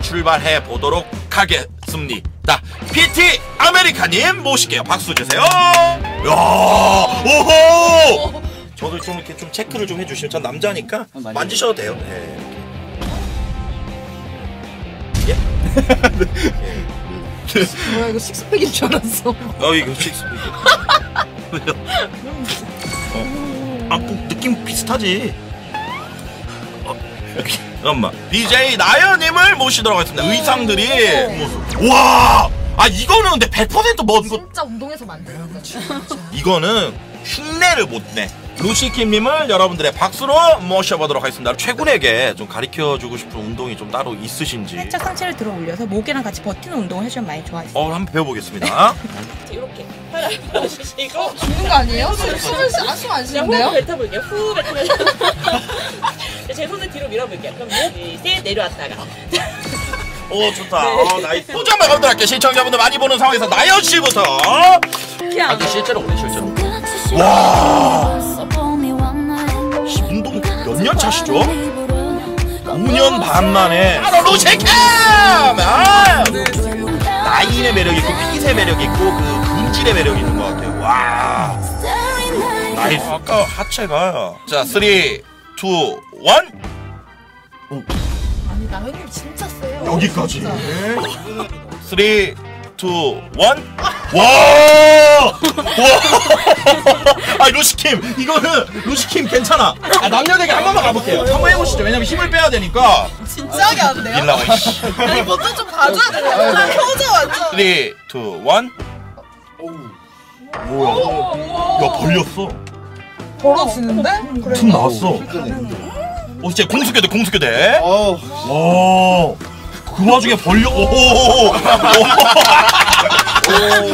출발해 보도록 하겠습니다. PT 아메리카님 모실게요. 박수 주세요. 이야, 오호. 저도 좀 이렇게 좀 체크를 좀 해주시면, 전 남자니까 만지셔도 돼요. 네. 예? 뭐야, 이거 식스팩인 줄 알았어. 이거 식스팩. 느낌 비슷하지? 잠깐만. BJ 나현님을 모시도록 하겠습니다. 의상들이. 와! 이거는 근데 100% 뭐. 진짜 운동에서 만드는 거야. 이거는 흉내를 못 내. 루시킴님을 여러분들의 박수로 모셔보도록 하겠습니다. 최군에게 좀 가르쳐주고 싶은 운동이 좀 따로 있으신지. 살짝 상체를 들어 올려서 목이랑 같이 버티는 운동을 해주면 많이 좋아요. 한번 배워보겠습니다. 이렇게 팔을 펴주시고. 죽는 거 아니에요? 숨 안 쉬는데요? 호흡 뱉어볼게요. 후 뱉으면서 제 손을 뒤로 밀어볼게요. 그럼 셋 내려왔다가. 오, 좋다. 네. 나이스. 소주 한번 가보도록 할게요. 시청자분들 많이 보는 상황에서 나연 씨부터. 실제로 오래 실제로. 와. 운동 몇 년 차시죠? 5년 반 만에 바로 루시킴! 나인의 매력이 있고 핏의 매력이 있고 그 근질의 매력이 있는 것 같아요. 와. 나이스. 아까 하체가. 자, 3, 2, 1. 오. 아니, 나 형님 진짜 세요. 여기까지. 3, 2, 1. 와! 와! 루시킴! 이거는 루시킴 괜찮아! 남녀대결 한 번만 가볼게요. 한번 해보시죠. 왜냐면 힘을 빼야 되니까. 진지하게 안 돼요? 아니, 먼저 좀 봐줘야 되나요? 표정 완전. 3, 2, 1. 뭐야. 야, 벌렸어. 벌어지는데? 틈 나왔어. 진짜 공수교대, 공수교대. 와. 그 와중에 벌려. 오호호호.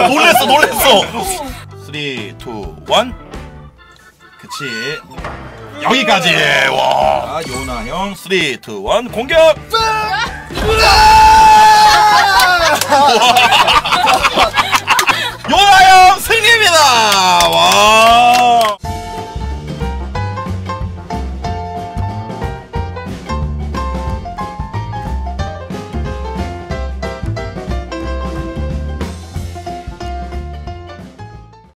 놀랬어, 놀랬어. 3, 2, 1. 그치. 여기까지. 와. 요나 형. 3, 2, 1. 공격.